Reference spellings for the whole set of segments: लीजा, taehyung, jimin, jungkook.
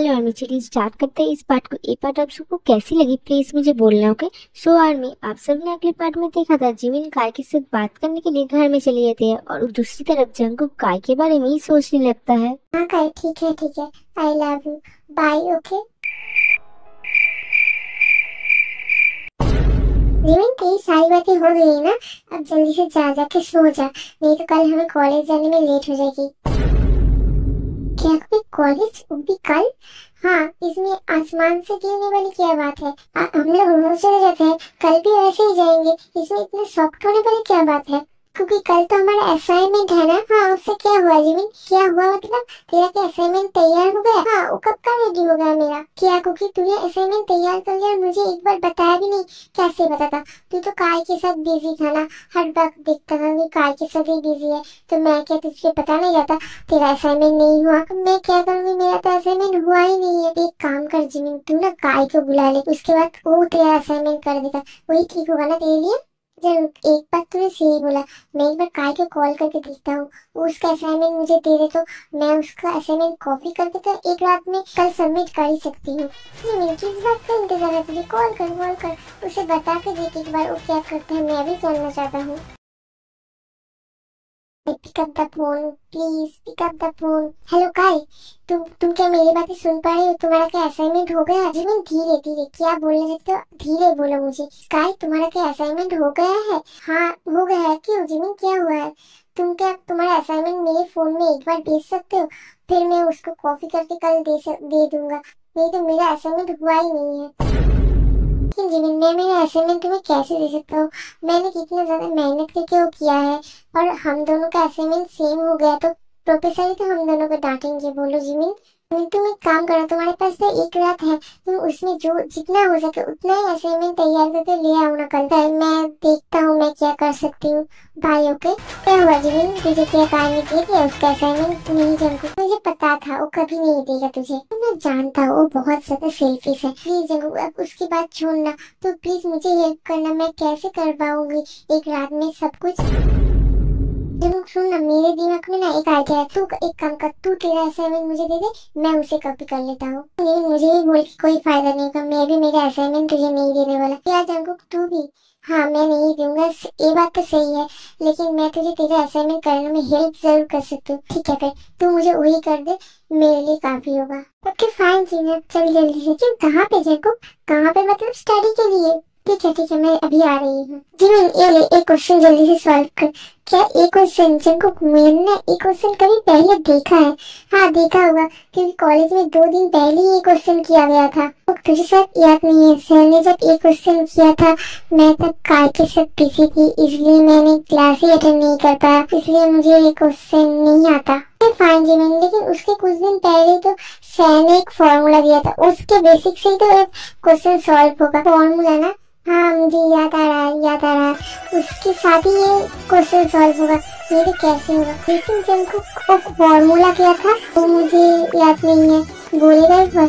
Hello army, चलिए start करते हैं इस पार्ट को। ये पार्ट आप सबको कैसी लगी प्लीज मुझे बोलना। ओके सो आर्मी, आप सब ने अगले पार्ट में देखा था जिमिन काय के साथ बात करने के लिए घर में चले जाते हैं और दूसरी तरफ जंगकुक काय के बारे में ही सोचने लगता है। हाँ काय, ठीक है, I love you, bye. Okay Jimin, कई सारी बातें हो गई है ना, अब जल्दी से जाके सो जा, नहीं तो कल हमें कॉलेज जाने में लेट हो जाएगी। क्या कोई कॉलेज भी कल? हाँ, इसमें आसमान से गिरने वाली क्या बात है, हम लोग रोज चले जाते हैं, कल भी वैसे ही जाएंगे, इसमें इतने सॉफ्ट होने वाली क्या बात है, क्योंकि कल तो हमारा असाइनमेंट है ना। हाँ, उससे क्या हुआ जिमिन? क्या हुआ मतलब, तेरा क्या असाइनमेंट तैयार हो गया? हाँ, वो कब का रेडी हो गया मेरा? क्या क्योंकि तूने असाइनमेंट तैयार कर लिया, मुझे एक बार बताया भी नहीं, कैसे बताता? तू तो काय के साथ बिजी था ना, हर वक्त देखता था कि काय के साथ ही बिजी है, तो मैं क्या तुझे पता नहीं जाता तेरा असाइनमेंट नहीं हुआ? मैं क्या करूँगी, मेरा तो असाइनमेंट हुआ ही नहीं है। एक काम कर जिमिन, तू ना काय को बुला ले, उसके बाद वो तेरा असाइनमेंट कर देगा, वही ठीक होगा ना तेरे लिए। जरूर, एक बार तूने सही बोला, मैं एक बार काय को कॉल करके देखता हूँ, उसका असाइनमेंट मुझे दे दे तो मैं उसका असाइनमेंट कॉपी करके तो एक रात में कल सबमिट कर ही सकती हूँ। किस बात का इंतजार है तुझे? कॉल कर उसे बता के देख एक बार, वो क्या करता है मैं भी जानना चाहता हूँ। Pick up the phone please, pick up the phone. Hello Kai, तुम क्या मेरी बातें सुन पा रहे हो? तुम्हारा क्या असाइनमेंट हो गया? जिमिन धीरे धीरे क्या बोलने लगते हो, धीरे बोलो मुझे। काय, तुम्हारा क्या असाइनमेंट हो गया है? हाँ हो गया है। क्यों जिमिन, क्या हुआ है? तुम क्या तुम्हारा असाइनमेंट मेरे फोन में एक बार भेज सकते हो, फिर मैं उसको कॉपी करके कल दे दूंगा, नहीं तो मेरा असाइनमेंट हुआ ही नहीं है। जिमिन, मैं मेरा असाइनमेंट तुम्हें कैसे दे सकता हूँ? मैंने कितना ज्यादा मेहनत करके वो किया है, और हम दोनों का असाइनमेंट सेम हो गया तो प्रोफेसर ही तो हम दोनों को डांटेंगे। बोलो जिमिन, तुम एक काम करो, तुम्हारे पास तो एक रात है, तुम उसमें जो जितना हो सके उतना ही असाइनमेंट तैयार करके ले आओ ना कल, मैं देखता हूँ मैं क्या कर सकती हूँ। भाई ओके, क्या हुआ जिमिन, तुझे क्या काम में दे दिया उसका असाइनमेंट? नहीं जंगकुक, मुझे पता था वो कभी नहीं देगा तुझे, मैं जानता हूँ वो बहुत ज्यादा सेल्फिश है। प्लीज जंगकुक, अब उसकी बात छोड़ना, तो प्लीज मुझे हेल्प करना, मैं कैसे कर पाऊंगी एक रात में सब कुछ? जंगकुक सुन ना, मेरे दिमाग में ना एक आइडिया है, तू एक काम कर, तू तेरा असाइनमेंट मुझे दे दे, मैं उसे कॉपी कर लेता हूँ। लेकिन मुझे भी बोल के कोई फायदा नहीं होगा, मैं भी मेरा असाइनमेंट तुझे नहीं देने वाला। क्या जंगकुक, तू भी? हाँ मैं नहीं दूंगा, ये बात तो सही है, लेकिन मैं तुझे तेरा असाइनमेंट करने में हेल्प जरूर कर सकती हूँ। ठीक है फिर, तू मुझे वही कर दे, मेरे लिए काफी होगा। ओके फाइन जिमिन, चल जल्दी से। क्यों, कहाँ पे जंगकुक? कहाँ पे मतलब स्टडी के लिए? ठीक है, मैं अभी आ रही हूँ। जिमिन ये ले, एक क्वेश्चन जल्दी से सॉल्व कर। क्या एक क्वेश्चन? जंगकुक मैंने एक क्वेश्चन कभी पहले देखा है। हाँ देखा होगा, क्योंकि कॉलेज में 2 दिन पहले ही एक क्वेश्चन किया गया था। तो तुझे शायद याद नहीं है, सर ने जब एक क्वेश्चन किया था, मैं तब काय के साथ बिजी थी, इसलिए मैंने क्लास ही अटेंड नहीं कर पाया, इसलिए मुझे ये क्वेश्चन नहीं आता। फाइन जिमिन, लेकिन उसके कुछ दिन पहले तो सर ने एक फॉर्मूला दिया था, उसके बेसिक से ही तो एक क्वेश्चन सॉल्व होगा। फॉर्मूला ना? हाँ मुझे याद आ रहा है, उसके साथ ही ये क्वेश्चन सॉल्व होगा, ये तो कैसे होगा? लेकिन जंगकुक एक फॉर्मूला क्या था वो मुझे याद नहीं है, बोलेगा एक बार?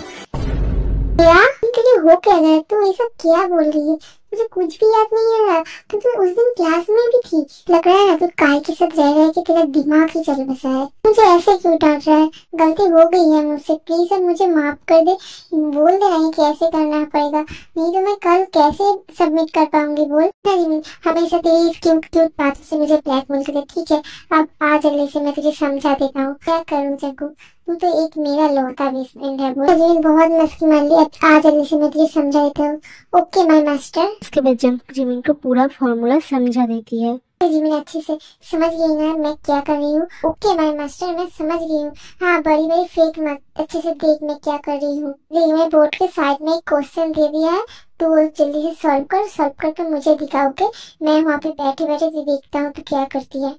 क्या तुझे हो क्या रहा है, तू ये सब क्या बोल रही है, मुझे कुछ भी याद नहीं आ रहा, क्योंकि उस दिन क्लास में भी थी। लग रहा है ना तू काय के साथ रह रहा है कि तेरा दिमाग ही चल बसा है। मुझे ऐसे क्यों डांट रहा है, गलती हो गई है मुझसे, प्लीज अब मुझे माफ कर दे, बोल दे रही कैसे करना पड़ेगा, नहीं तो मैं कल कैसे सबमिट कर पाऊंगी? बोल ना जिमिन, हमेशा तेरी इस क्यूट बातों से मुझे ब्लैकमेल कर दे। ठीक है, अब आ जल्दी से, मैं तुझे समझा देता हूँ। क्या करूँ जंगकुक, तू तो एक मेरा लौता बेस्ट फ्रेंड है। बोल जिमिन, बहुत मस्ती मार ली, आ जल्दी से, मैं तुझे समझा देता हूँ। Okay my master. इसके बाद जंगकुक जिमिन को पूरा फॉर्मूला समझा देती है। जिमिन अच्छे से समझ गई ना मैं क्या कर रही हूँ? ओके माय मास्टर, मैं समझ गई हूँ। हाँ बड़ी फेक मत, अच्छे से देख मैं क्या कर रही हूँ। मैं बोर्ड के साइड में एक क्वेश्चन दे दिया है, तो जल्दी से सॉल्व करके मुझे दिखा। ओके मैं वहाँ पे बैठे देखता हूँ तो क्या करती है।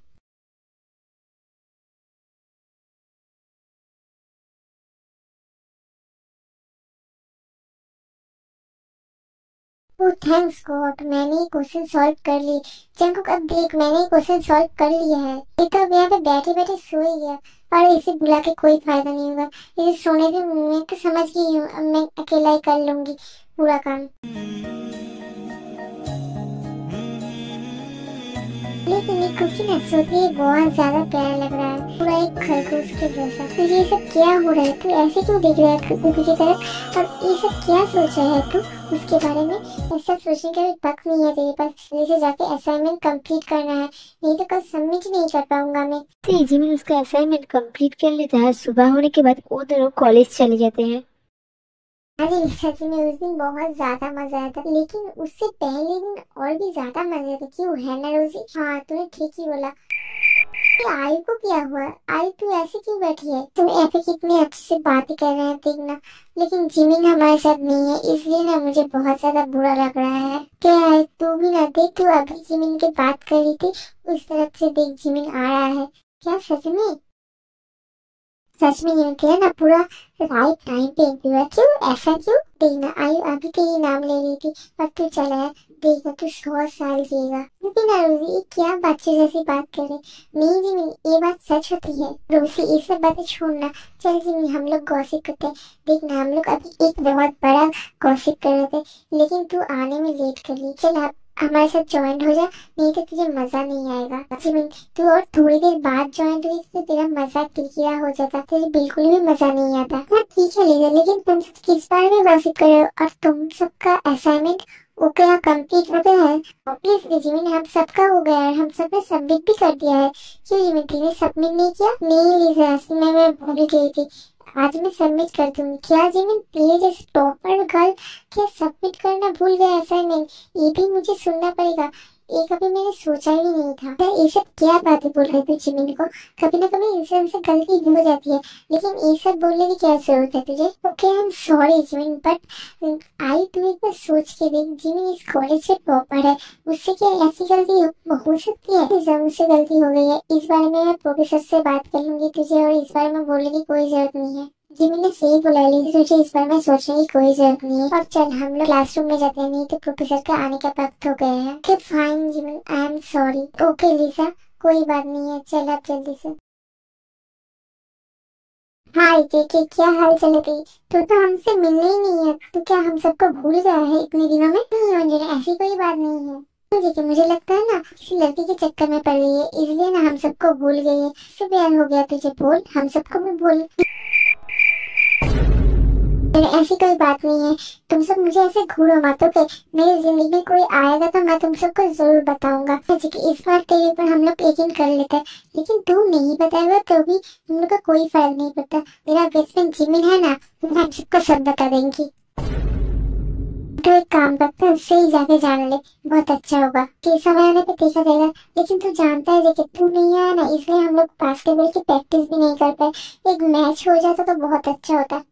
थैंक्स गॉड, मैंने क्वेश्चन सॉल्व कर ली। जंगकुक अब देख, मैंने क्वेश्चन सॉल्व कर लिया है, ये तो अब यहाँ पे बैठे सो ही गया, और इसे बुला के कोई फायदा नहीं होगा, इसे सोने दे, मैं तो समझ गई हूँ, अब मैं अकेला ही कर लूंगी पूरा काम। इतनी खुशी महसूस हुई, बहुत ज्यादा प्यारा लग रहा है, पूरा एक खरगोश के जैसा। तो ये सब क्या हो रहा है, तू ऐसे क्यों देख रहा है कुकी की तरफ, और ये सब क्या सोच रहा है तू उसके बारे में? ऐसा सोचने का भी वक्त नहीं है तेरे पास, जैसे जाके असाइनमेंट कंप्लीट करना है, नहीं तो कल सबमिट ही नहीं कर पाऊंगा मैं। तो जिमिन उसका असाइनमेंट कंप्लीट कर लेता है। सुबह होने के बाद वो दोनों कॉलेज चले जाते हैं। अरे सच में उस दिन बहुत ज्यादा मजा आया था, लेकिन उससे पहले दिन और भी ज्यादा मजा था, क्यों है ना रोजी? हाँ तूने ठीक ही बोला। आयु को क्या हुआ? आयु तू ऐसे क्यों बैठी है? तुम ऐसे कितने अच्छे से बातें कर रहे हैं देखना, लेकिन जिमिन हमारे साथ नहीं है, इसलिए ना मुझे बहुत ज्यादा बुरा लग रहा है। क्या आयु तू भी ना देख, तू अभी जिमिन की बात कर रही थी, उस तरफ से देख जिमिन आ रहा है। क्या सच में ये तेरा ना पूरा राइट टाइम पे इंटरव्यू है, क्यों ऐसा क्यों? देखना आयु अभी तेरी नाम ले रही थी और तू चला है, देखना तू 100 साल जिएगा। लेकिन ना रोजी, ये क्या बच्चे जैसी बात कर रहे? नहीं जिमिन, ये बात सच होती है। रोजी ये सब बातें छोड़ना, चल जिमिन हम लोग गॉसिप करते हैं। देखना हम लोग अभी एक बहुत बड़ा गॉसिप कर रहे थे, लेकिन तू आने में लेट कर ली। चल आप हमारे साथ ज्वाइन हो जा, नहीं तो तुझे मजा नहीं आएगा। जिमिन तू और थोड़ी देर बाद ज्वाइन हुई तो तेरा मजा किरकिरा हो जाता, तुझे बिल्कुल भी मजा नहीं आता। हाँ ठीक है लीजिए, लेकिन तुम सब किस बारे में गॉसिप कर रहे हो, और तुम सबका असाइनमेंट ओके यहाँ कम्प्लीट होते हैं? ऑब्वियसली जिमिन हम सबका हो गया है, हम सब ने सबमिट भी कर दिया है। क्यों जिमिन तुमने सबमिट नहीं किया? नहीं लीजा मैं भूल गई थी, आज मैं सबमिट कर दूंगी। क्या जिमिन प्लीज, जैसे टॉपर गर्ल क्या सबमिट करना भूल गया असाइनमेंट? ये भी मुझे सुनना पड़ेगा, ये कभी मैंने सोचा ही नहीं था। तो ये सब क्या बातें बोल रहे थे जिमिन को, कभी ना कभी इंसान से गलती हो जाती है, लेकिन ये सब बोलने की क्या जरूरत है तुझे? Okay I am sorry Jimin, but I तू एक बार सोच के देख, जिमिन इस कॉलेज से टॉपर है, उससे क्या ऐसी गलती हो सकती है? जरूर से गलती हो गई है, इस बारे में मैं प्रोफेसर से बात कर लूंगी तुझे, और इस बारे में बोलने की कोई जरूरत नहीं है। जिमिन ने सही बुला ली, तुझे इस बारे में सोचने की कोई जरूरत नहीं है, और चल हम लोग क्लासरूम में जाते हैं, नहीं तो प्रोफेसर का आने का वक्त हो गया है। Okay fine Jimin, I am sorry. Okay लीजा कोई बात नहीं है, चल आप जल्दी से। हाय जेके, क्या हाल चल रही? तू तो हमसे मिलने ही नहीं है, तू क्या हम सबको भूल गया है इतने दिनों में? नहीं मंजूर, ऐसी कोई बात नहीं है। देखिए मुझे लगता है ना किसी लड़की के चक्कर में पड़ गई है, इसलिए ना हम सबको भूल गई है। सब यार हो गया तुझे बोल, हम सबको भी भूल। ऐसी कोई बात नहीं है, तुम सब मुझे ऐसे घूरो मत ओके, मेरी जिंदगी में कोई आएगा तो मैं तुम सबको जरूर बताऊंगा। इस बार तेरे पर हम लोग यकीन कर लेते हैं, लेकिन तू नहीं बताएगा तो भी हम लोग का कोई फर्क नहीं पड़ता। मेरा बेस्ट फ्रेंड जिमिन है ना, हम सबको सब बता देंगी। तो एक काम करते हैं, उससे ही जाके जान ले, बहुत अच्छा होगा, कैसा बनाने पे देखा जाएगा। लेकिन तू जानता है कि तू नहीं आया ना, इसलिए हम लोग बास्केटबॉल की प्रैक्टिस भी नहीं कर पाए, एक मैच हो जाता तो बहुत अच्छा होता।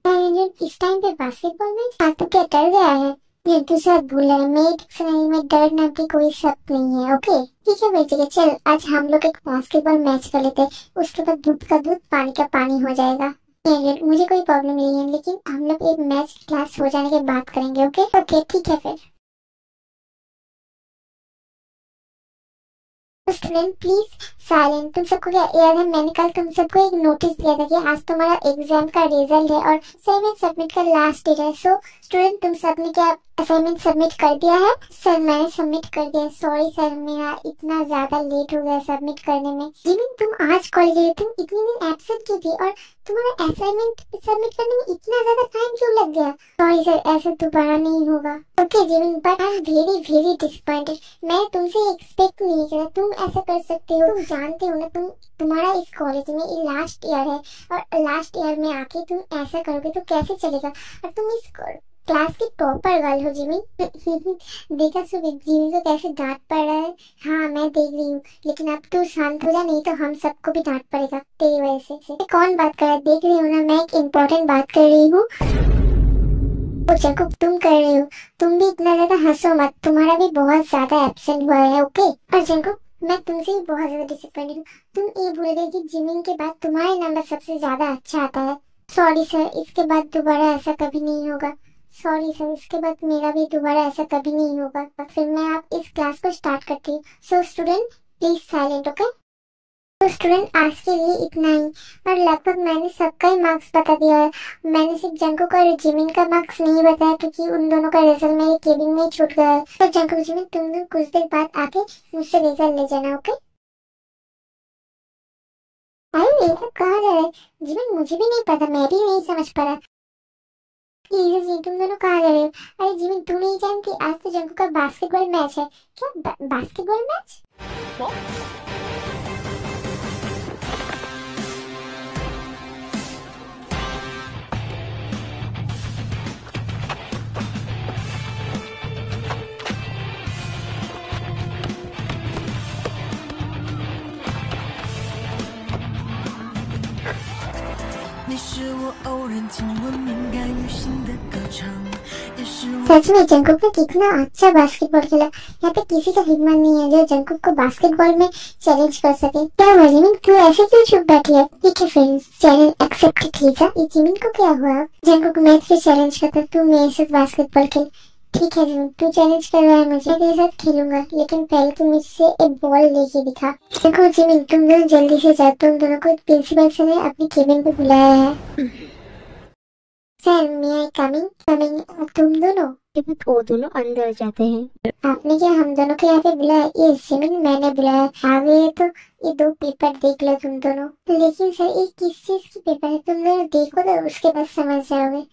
इस टाइम पे बास्केटबॉल में छात्र क्या डर गया है? ये दूसरा भूल है, मेरी डिक्शनरी में डर नाम की कोई शब्द नहीं है। ओके ठीक है बेटे, चल आज हम लोग एक बास्केटबॉल मैच कर लेते हैं, उसके बाद दूध का दूध पानी का पानी हो जाएगा। मुझे कोई प्रॉब्लम नहीं है, लेकिन हम लोग एक मैच क्लास हो जाने के बाद करेंगे। ओके ओके ठीक है फिर। Student please silent. तुम सबको क्या याद है, मैंने कल तुम सबको एक नोटिस दिया था कि आज तुम्हारा एग्जाम का रिजल्ट है और असाइनमेंट सबमिट का लास्ट डेट है। सो स्टूडेंट तुम सबने क्या असाइनमेंट सबमिट कर दिया है? सर मैंने सबमिट कर दिया, सॉरी सर मेरा इतना ज्यादा लेट हो गया सबमिट करने में। जिमिन तुम आज कॉलेज गए, तुम इतने दिन एब्सेंट की थी और तुम्हारा असाइनमेंट सबमिट करने में इतना ज्यादा टाइम क्यों लग गया? सॉरी सर ऐसा दोबारा नहीं होगा। Okay Jimin but I am very very disappointed, मैं तुमसे एक्सपेक्ट नहीं करा तुम ऐसा कर सकते हो। तुम जानते हो ना तुम्हारा इस कॉलेज में ये लास्ट ईयर है, और लास्ट ईयर में आके तुम ऐसा करोगे तो कैसे चलेगा, और तुम इस क्लास की टॉपर गर्ल हो जिमिन। देखा सुबह जिमिन को कैसे डांट पड़ रहा है? हाँ मैं देख रही हूँ, लेकिन अब तू शांत हो जा, नहीं तो हम सबको भी डांट पड़ेगा तेरी वजह से। कौन बात कर रहा है, देख रही हो ना मैं एक इम्पोर्टेंट बात कर रही हूँ। जंगकुक तुम कर रहे हो, तुम भी इतना ज्यादा हंसो मत, तुम्हारा भी बहुत ज्यादा एब्सेंट हुआ है। ओके और जंगकुक मैं तुमसे भी बहुत ज्यादा डिसअपॉइंटेड हूँ, तुम ये भूल गए कि जिमिन के बाद तुम्हारे नंबर सबसे ज्यादा अच्छा आता है। सॉरी सर इसके बाद दोबारा ऐसा कभी नहीं होगा। सॉरी सर इसके बाद मेरा भी दोबारा ऐसा कभी नहीं होगा। फिर मैं आप इस क्लास को स्टार्ट करती हूँ। So student please silent. Okay तो स्टूडेंट आज के लिए इतना ही, पर लगभग मैंने सबका ही मार्क्स बता दिया है। मैंने सिर्फ जंगकुक और जिमिन का मार्क्स नहीं बताया क्योंकि उन दोनों का रिजल्ट मेरे केबिन में ही छूट गया है। तो जंगकुक जिमिन तुम लोग कुछ देर बाद आके मुझसे रिजल्ट ले जाना, ओके? अरे ये सब कहाँ जा रहा है जिमिन? मुझे भी नहीं पता, मैं भी नहीं समझ पा रहा। प्लीज तुम दोनों कहाँ जा रहे हो? अरे जिमिन तुम नहीं जानती आज तो जंगकुक का बास्केटबॉल मैच है। क्या बास्केटबॉल मैच? सच में जंगकुक ने कितना अच्छा बास्केटबॉल खेला। यहाँ पे किसी का हिम्मत नहीं है जो जंगकुक को बास्केटबॉल में चैलेंज कर सके। क्या हुआ जिमिन, तू ऐसे क्यों चुप बैठी है? ठीक है फ्रेंड्स, चैलेंज एक्सेप्ट किया। ये जिमिन को क्या हुआ? जंगकुक मैं तुझे चैलेंज करता, तू मेरे साथ बास्केटबॉल खेल। ठीक है जिमिन, तू चैलेंज कर रहा है मुझे, तेरे साथ खेलूंगा, लेकिन पहले तू मुझसे एक बॉल लेके दिखा। देखो जिमिन तुम दोनों जल्दी से जाओ, तुम दोनों को प्रिंसिपल सर ने अपने केबिन पे बुलाया है। Sir may I coming? तुम दोनों? वो दोनों अंदर जाते हैं। आपने क्या हम दोनों को यहाँ पे बुलाया? ये जिमिन मैंने बुलाया, आ गए तो ये दो पेपर देख लो तुम दोनों। लेकिन सर ये किस चीज की पेपर है? तुम दोनों देखो तो उसके बाद समझ जाओगे।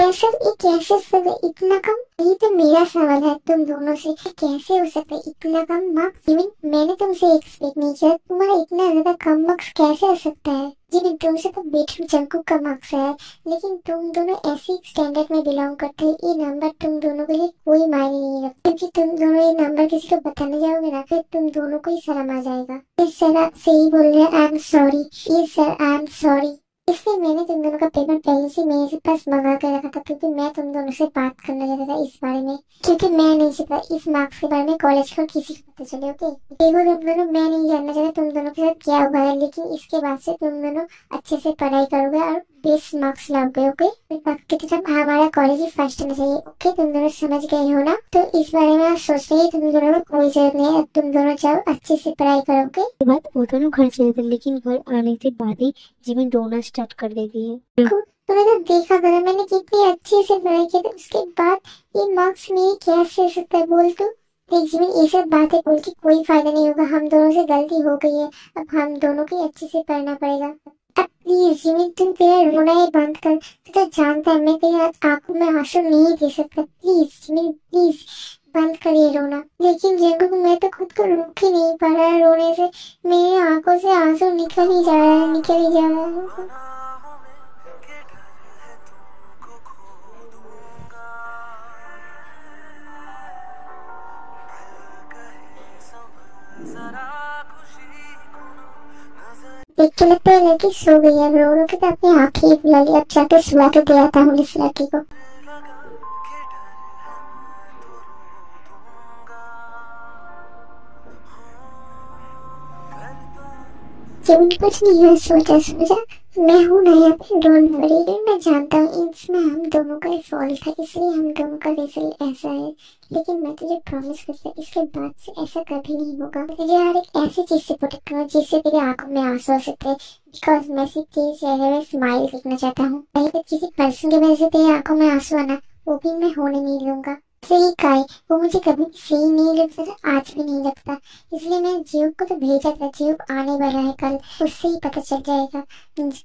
सर ये कैसे सकता है इतना कम? ये तो मेरा सवाल है तुम दोनों से, कैसे हो सकता है इतना कम मार्क्स? जिमिन मैंने तुमसे एक्सपेक्ट नहीं किया, तुम्हारा इतना ज्यादा कम मार्क्स कैसे हो सकता है? जिमिन तुमसे तो बेटर जंगकुक का मार्क्स है, लेकिन तुम दोनों ऐसी स्टैंडर्ड में बिलोंग करते हो, ये नंबर तुम दोनों के लिए कोई मायने नहीं रखता। क्योंकि तुम दोनों ये नंबर किसी को बताने जाओगे ना, फिर तुम दोनों को ही शर्म आ जाएगा। ये सर आप सही बोल रहे हैं, आई एम सॉरी। ये सर आई एम सॉरी, इसलिए मैंने तुम दोनों का पेपर पहले से मेरे पास मंगा कर रखा था क्योंकि मैं तुम दोनों से बात करना चाहता था इस बारे में, क्योंकि मैं नहीं चाहता इस मार्क्स के बारे में कॉलेज को किसी को पता चले, ओके? देखो तुम दोनों, मैं नहीं जानना चाहता तुम दोनों के साथ क्या हुआ है, लेकिन इसके बाद से तुम दोनों अच्छे से पढ़ाई करोगे और 20 मार्क्स लाओगे, ओके? बाकी तो सब हमारा कॉलेज ही फर्स्ट होना चाहिए, ओके? तुम दोनों समझ गए हो ना? तो इस बारे में सोचने की तुम दोनों को कोई जरूरत नहीं है, तुम दोनों जाओ अच्छे से पढ़ाई करो, ओके? बात वो दोनों घर चले थे, लेकिन घर आने के बाद ही जिमिन रोना स्टार्ट कर देती है। तुमने तो देखा था मैंने कितनी अच्छे से पढ़ाई की थी, उसके बाद ये मार्क्स मेरे कैसे हो सकता है बोल तू? देख जिमिन ये सब बातें बोल के कोई फायदा नहीं होगा, हम दोनों से गलती हो गई है, अब हम दोनों को अच्छे से पढ़ना पड़ेगा। अब प्लीज जिमिन तुम तेरा रोना ही बंद कर, तू तो जानता है मैं तेरी आंखों में आंसू नहीं दे सकता। प्लीज जिमिन प्लीज बंद करिए रोना। लेकिन जंगकुक मैं तो खुद को रोक ही नहीं पा रहा, रोने से मेरी आंखों से आंसू निकल ही जा रहा है, निकल ही जा रहा है। देख के लगता है लड़की सो गई है, रो रो के तो अपनी आंखें ही बुला ली। अब जाकर सुला के दिया था हमने इस लड़की को। जिमिन कुछ नहीं है, सोचा समझा मैं हूँ ना यहाँ पे, डोंट वरी। मैं जानता हूँ इसमें हम दोनों का ही फॉल्ट था, इसलिए हम दोनों का रिजल्ट ऐसा है, लेकिन मैं तुझे प्रॉमिस करता हूँ इसके बाद से ऐसा कभी नहीं होगा। तुझे हर एक ऐसी चीज से प्रोटेक्ट करूँ जिससे तेरी आंखों में आंसू आ सकते हैं, बिकॉज मैं सिर्फ तेरे चेहरे में स्माइल देखना चाहता हूँ। किसी पर्सन की वजह से तेरी आंखों में आंसू आना वो भी मैं होने नहीं दूंगा। सही का है वो मुझे कभी सही नहीं लगता था, आज भी नहीं लगता, इसलिए मैं जियो को तो भेजा था। जियो आने वाला है कल, उससे ही पता चल जाएगा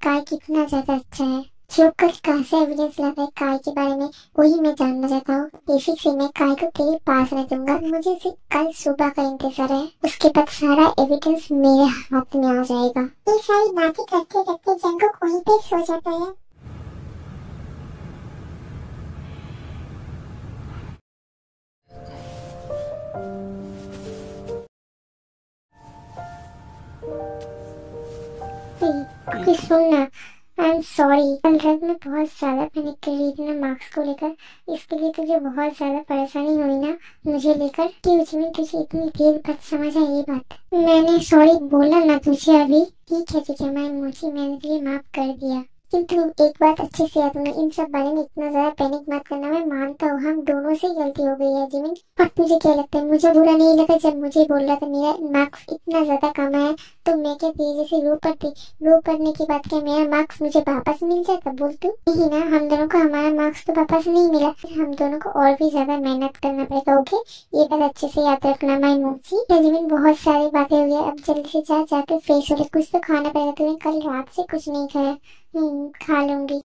काय कितना ज्यादा अच्छा है। जियो कल कैसा एविडेंस लाता है काय के बारे में, वही मैं जानना चाहता हूँ। इसी से मैं काय को तेरे पास रह दूंगा, मुझे सिर्फ कल सुबह का इंतजार है, उसके बाद सारा एविडेंस मेरे हाथ में आ जाएगा। ये सारी बातें करते करते जंगकुक वहीं पे सो जाता है। सुनना आई एम सॉरी, कल रात में बहुत ज्यादा पैनिक कर रही थी ना मार्क्स को लेकर, इसके लिए तुझे बहुत ज्यादा परेशानी हुई ना मुझे लेकर। जिमिन तुझे इतनी देर बाद समझ आई ये बात? मैंने सॉरी बोला ना तुझे अभी? ठीक है ठीक है, मैं मुझे मैंने तुझे माफ कर दिया। क्योंकि एक बात अच्छे से याद, तुम्हें इन सब बारे में इतना ज्यादा पैनिक मत करना। मैं मानता हूँ हम दोनों से गलती हो गई है जिमिन, पर मुझे क्या लगता है, मुझे बुरा नहीं लगा जब मुझे बोल रहा था मेरा मार्क्स इतना ज्यादा कम है तो मैं क्या तेजी से रो पड़ती, रो पड़ने के बाद क्या मेरा मार्क्स मुझे वापस मिल जाता? बोल तू नहीं ना, हम दोनों को हमारा मार्क्स तो वापस नहीं मिला। हम दोनों को और भी ज्यादा मेहनत करना पड़ेगा। ओके, ये बात अच्छे से याद रखना माई मोची। जिमिन बहुत सारी बातें हो गई, अब जल्दी से जाके फ्रेश हो ले, कुछ तो खाना पड़ेगा, तुम्हें कल रात से कुछ नहीं खाया। खा लूंगी।